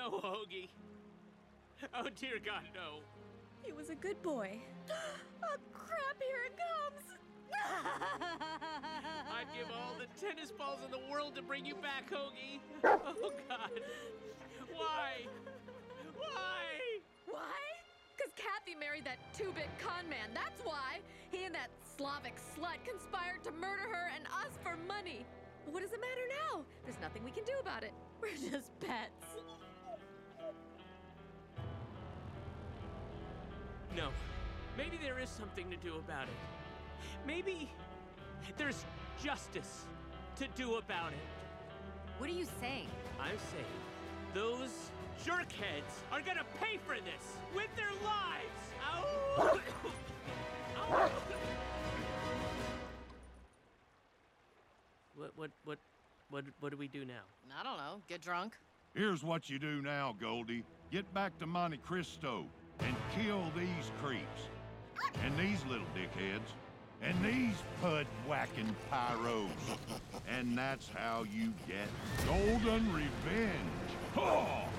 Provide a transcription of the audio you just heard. No, Hoagie. Oh, dear God, no. He was a good boy. Oh, crap, here it comes! I'd give all the tennis balls in the world to bring you back, Hoagie. Oh, God. Why? Why? Why? Because Kathy married that two-bit con man. That's why. He and that Slavic slut conspired to murder her and us for money. But what does it matter now? There's nothing we can do about it. We're just pets. No. Maybe there is something to do about it. Maybe there's justice to do about it. What are you saying? I'm saying those jerkheads are gonna pay for this with their lives. Ow! Ow! What do we do now? I don't know. Get drunk? Here's what you do now, Goldie. Get back to Monte Cristo and kill these creeps and these little dickheads. And these pud-whacking pyros. And that's how you get Golden Revenge. Oh!